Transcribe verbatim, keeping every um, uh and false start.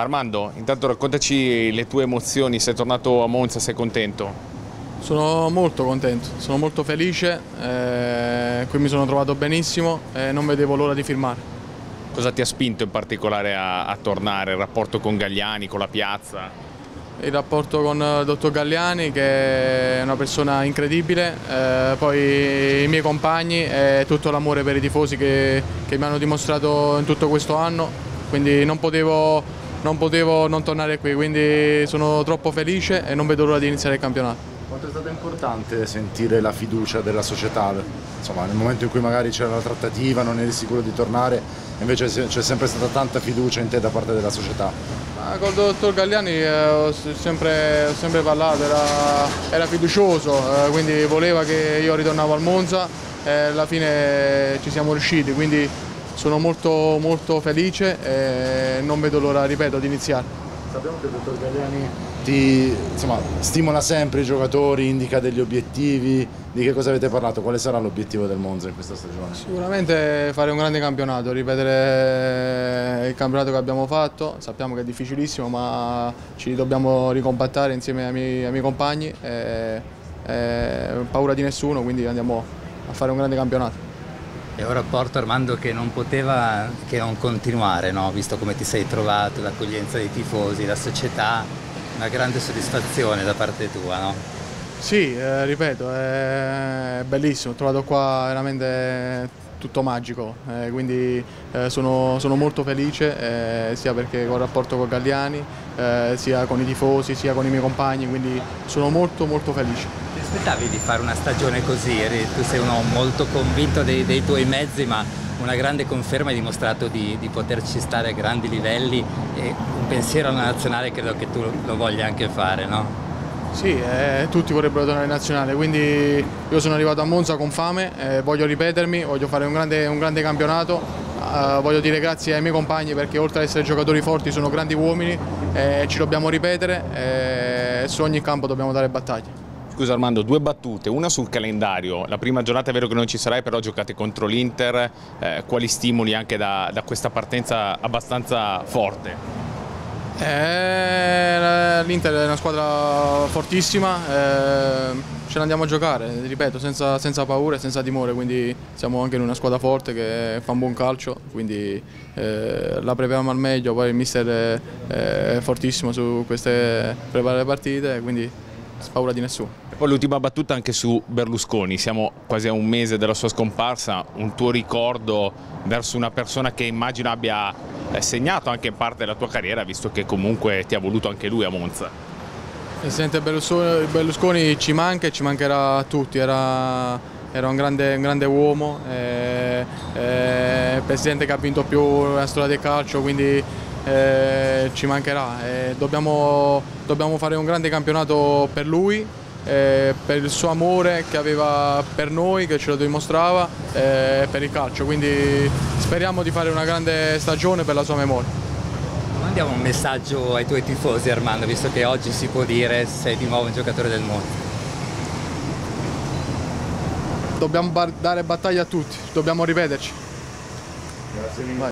Armando, intanto raccontaci le tue emozioni, sei tornato a Monza, sei contento? Sono molto contento, sono molto felice, eh, qui mi sono trovato benissimo e non vedevo l'ora di firmare. Cosa ti ha spinto in particolare a, a tornare? Il rapporto con Galliani, con la piazza? Il rapporto con il dottor Galliani, che è una persona incredibile, eh, poi i miei compagni e tutto l'amore per i tifosi che, che mi hanno dimostrato in tutto questo anno, quindi non potevo, non potevo non tornare qui, quindi sono troppo felice e non vedo l'ora di iniziare il campionato. Quanto è stato importante sentire la fiducia della società? Insomma, nel momento in cui magari c'era la trattativa, non eri sicuro di tornare, invece c'è sempre stata tanta fiducia in te da parte della società. Ma col dottor Galliani eh, ho, sempre, ho sempre parlato, era, era fiducioso, eh, quindi voleva che io ritornavo al Monza e alla fine ci siamo riusciti, quindi sono molto, molto felice e non vedo l'ora, ripeto, di iniziare. Sappiamo che il dottor Galliani ti, insomma, stimola sempre i giocatori, indica degli obiettivi. Di che cosa avete parlato? Quale sarà l'obiettivo del Monza in questa stagione? Sicuramente fare un grande campionato, ripetere il campionato che abbiamo fatto. Sappiamo che è difficilissimo, ma ci dobbiamo ricompattare insieme ai miei, ai miei compagni. E, e, paura di nessuno, quindi andiamo a fare un grande campionato. È un rapporto, Armando, che non poteva che non continuare, no? Visto come ti sei trovato, l'accoglienza dei tifosi, la società, una grande soddisfazione da parte tua, no? Sì, eh, ripeto, è bellissimo, ho trovato qua veramente tutto magico, eh, quindi eh, sono, sono molto felice, eh, sia perché con il rapporto con Galliani, eh, sia con i tifosi, sia con i miei compagni, quindi sono molto molto felice. Ti aspettavi di fare una stagione così? Tu sei uno molto convinto dei, dei tuoi mezzi, ma una grande conferma, hai dimostrato di, di poterci stare a grandi livelli, e un pensiero alla nazionale credo che tu lo voglia anche fare, no? Sì, eh, tutti vorrebbero tornare in nazionale, quindi io sono arrivato a Monza con fame, eh, voglio ripetermi, voglio fare un grande, un grande campionato, eh, voglio dire grazie ai miei compagni perché oltre ad essere giocatori forti sono grandi uomini, eh, ci dobbiamo ripetere e eh, su ogni campo dobbiamo dare battaglia. Scusa Armando, due battute, una sul calendario, la prima giornata è vero che non ci sarai, però giocate contro l'Inter, eh, quali stimoli anche da, da questa partenza abbastanza forte? Eh, L'Inter è una squadra fortissima, eh, ce la andiamo a giocare, ripeto, senza, senza paura e senza timore, quindi siamo anche in una squadra forte che fa un buon calcio, quindi eh, la prepariamo al meglio, poi il mister è, è fortissimo su queste preparare partite, quindi paura di nessuno. Poi l'ultima battuta anche su Berlusconi, siamo quasi a un mese della sua scomparsa, un tuo ricordo verso una persona che immagino abbia segnato anche parte della tua carriera, visto che comunque ti ha voluto anche lui a Monza. Presidente Berlusconi, Berlusconi ci manca e ci mancherà a tutti, era, era un, grande, un grande uomo, è, è il presidente che ha vinto più la storia del calcio, quindi Eh, ci mancherà, eh, dobbiamo, dobbiamo fare un grande campionato per lui, eh, per il suo amore che aveva per noi, che ce lo dimostrava, eh, per il calcio, quindi speriamo di fare una grande stagione per la sua memoria. Mandiamo un messaggio ai tuoi tifosi, Armando, visto che oggi si può dire sei di nuovo un giocatore del mondo. Dobbiamo dare battaglia a tutti, dobbiamo ripeterci. Grazie mille.